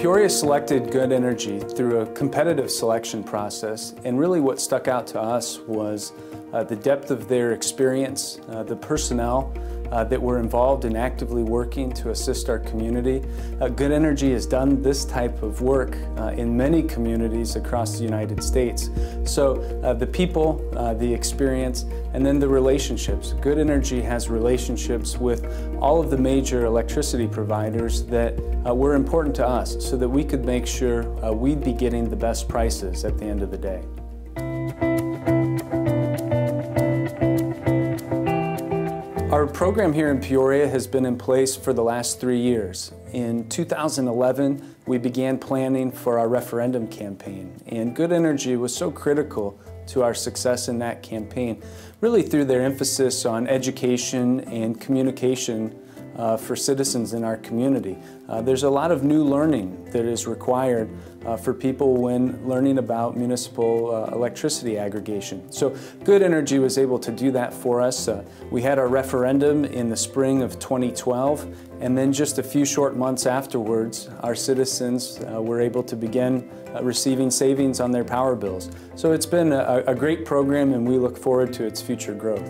Peoria selected Good Energy through a competitive selection process, and really what stuck out to us was the depth of their experience, the personnel that were involved in actively working to assist our community. Good Energy has done this type of work in many communities across the United States. So the people, the experience, and then the relationships. Good Energy has relationships with all of the major electricity providers that were important to us so that we could make sure we'd be getting the best prices at the end of the day. Our program here in Peoria has been in place for the last 3 years. In 2011, we began planning for our referendum campaign, and Good Energy was so critical to our success in that campaign, really through their emphasis on education and communication for citizens in our community. There's a lot of new learning that is required for people when learning about municipal electricity aggregation. So Good Energy was able to do that for us. We had our referendum in the spring of 2012, and then just a few short months afterwards, our citizens were able to begin receiving savings on their power bills. So it's been a great program, and we look forward to its future growth.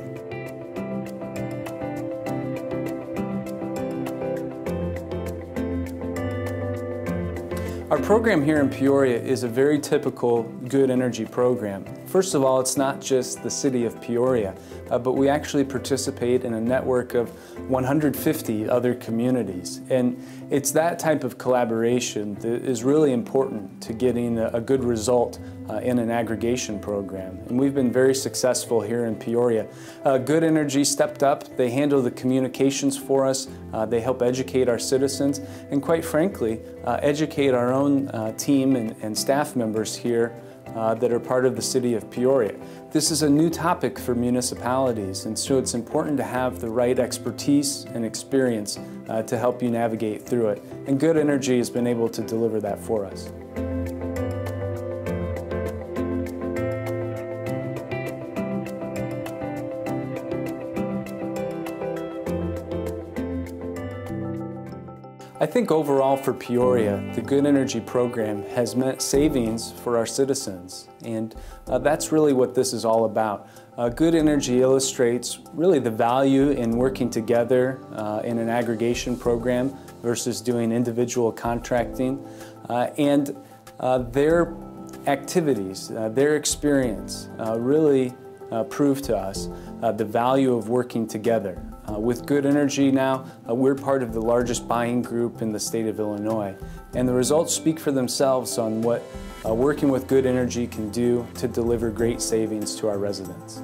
Our program here in Peoria is a very typical Good Energy program. First of all, it's not just the city of Peoria, but we actually participate in a network of 150 other communities. And it's that type of collaboration that is really important to getting a good result in an aggregation program. And we've been very successful here in Peoria. Good Energy stepped up. They handle the communications for us. They help educate our citizens, and quite frankly, educate our own team and staff members here that are part of the city of Peoria. This is a new topic for municipalities, and so it's important to have the right expertise and experience to help you navigate through it. And Good Energy has been able to deliver that for us. I think overall for Peoria, the Good Energy program has meant savings for our citizens, and that's really what this is all about. Good Energy illustrates really the value in working together in an aggregation program versus doing individual contracting, and their activities, their experience really prove to us the value of working together. With Good Energy now, we're part of the largest buying group in the state of Illinois, and the results speak for themselves on what working with Good Energy can do to deliver great savings to our residents.